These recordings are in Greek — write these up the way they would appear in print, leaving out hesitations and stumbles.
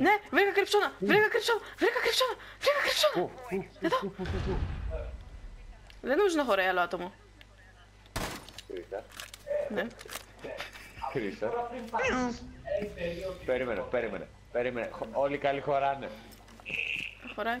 Ναι, βρήκα κρυψώνα. Εδώ. Δεν νομίζω να χωράει άλλο άτομο. Ναι. Περίμενε. Όλοι καλοί χωράνε. Χωράει.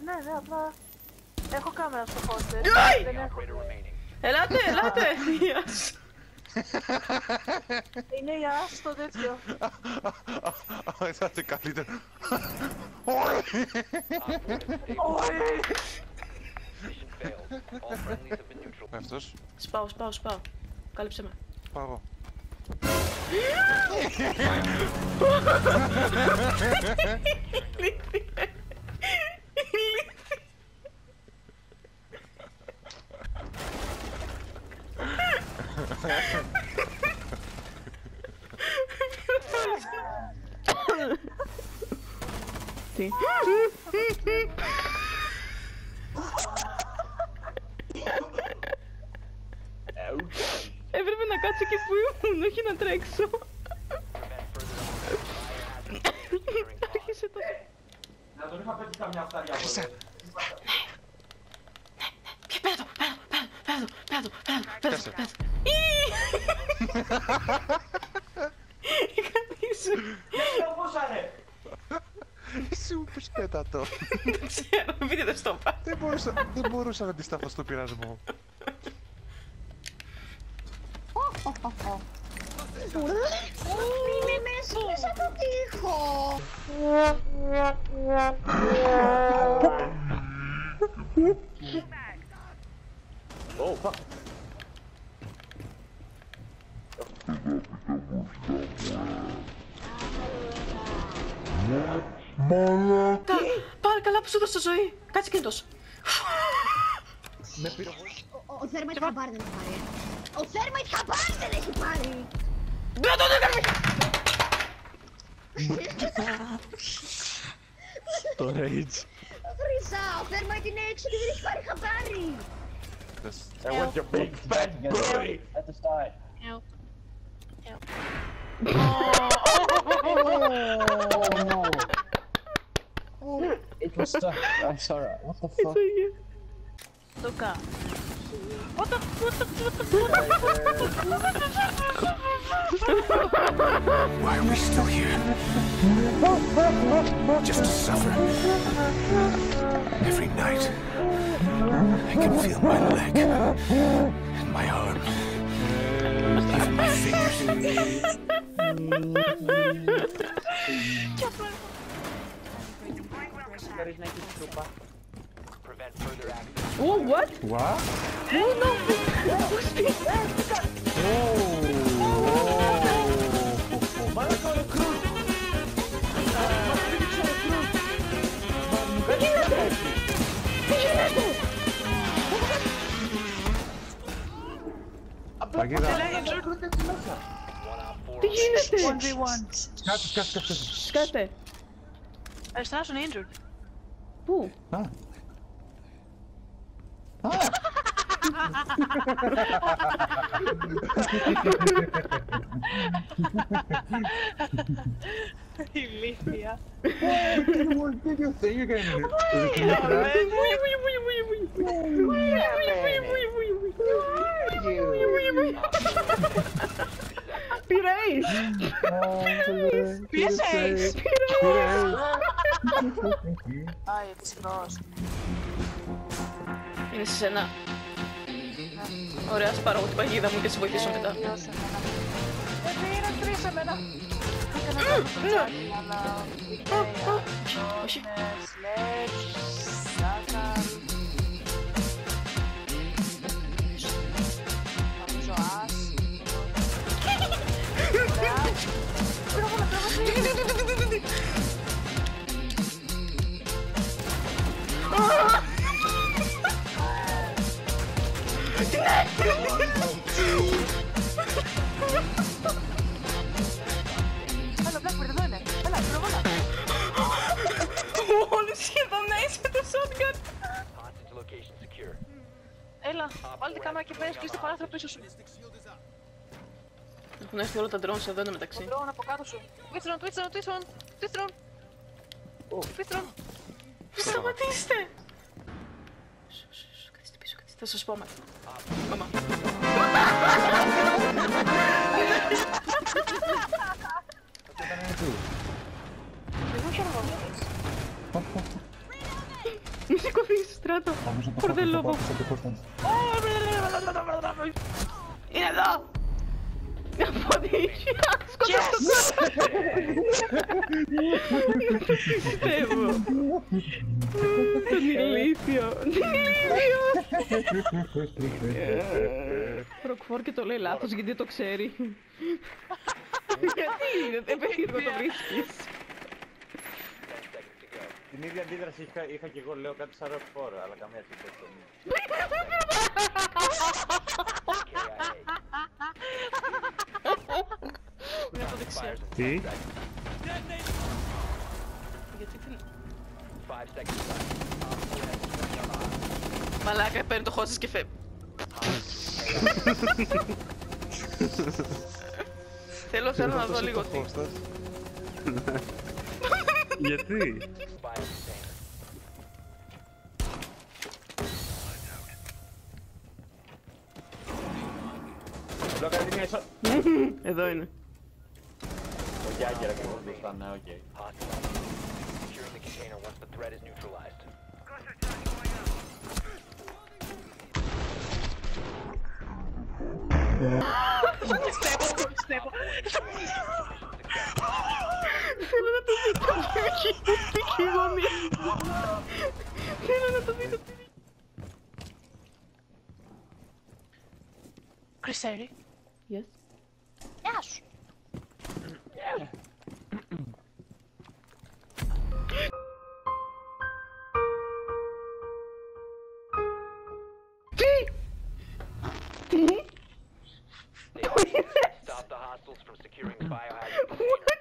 Ναι, απλά έχω κάμερα στο χώστερ. Ελάτε! Είναι η Άς στο τέτοιο. Ελάτε καλύτερα. Αυτός. Σπάω. Κάλυψε με. Πάω εγώ. Τι; Έπρεπε να κάτσω εκεί που ήμουν, όχι να τρέξω. Άρχισε το... Να τον είχα πέτει καμιά αυτάρια από εδώ. Ναι, πέρα το. Δεν ξέρω, πείτε στο πάνω. Δεν μπορούσα να αντισταθώ στο πειρασμό. Είναι μέσα από τοίχο. Πάρε καλά που σου δώσα ζωή. Κάτσε κινητός. Ο Θέρμαιτ χαμπάρ δεν έχει πάρει. Το rage. Χρυσά, ο Θέρμαιτ είναι έξω και δεν έχει πάρει χαμπάρι. I want your big fat booty. At the side. Oh no. It was stuck. I'm sorry. What the fuck? Luca. What the Why are we still here? Just to suffer. Every night, I can feel my leg and my arm, even my fingers. Oh, what? What? Oh, no! Oh, πού? Ηλίθεια. Πειραίς. Αϊ, ψηλός. Είναι σε σένα. Ωραία, ας πάρω την παγίδα μου και τις βοηθήσω μετά. Όχι. Hola, Black, perdona. Hola, perdona. Holy shit, I'm nice with the shotgun. Έλα, βάλε την κάμερα και πέρας και παράθυρο πίσω σου. Έχουν έρθει όλα τα drones εδώ μεταξύ. Ο drone από κάτω σου. Βίστρον. Σταματήστε. Θα σας πω, μαμά. Μη σηκωθείς, Στράτο. Κορδελόβο. Είναι εδώ. Από δείχει. Σκοτάς το Στράτο. Τον ηλίθιο. Ροκφόρ και το λέει λάθος γιατί το ξέρει. Γιατί δεν περίμενα το βρίσκεις. Την ίδια αντίδραση είχα και εγώ, λέω κάτι σαν Ροκφόρ, αλλά καμία τίποτα. Είναι από δεξιά. Τι? Γιατί την... Μαλάκα, παίρνει το χώρο σας και φεύγει. Θέλω να δω λίγο τι. Γιατί? Εδώ είναι. Ο Γιάγκερα και εγώ μπροστά, ναι, οκ. Θέλω να το δείτε και η γωνία. Θέλω να το δείτε. Κρυσέρι. Γεια σου. Τι. Stop the hostiles from securing biohazard.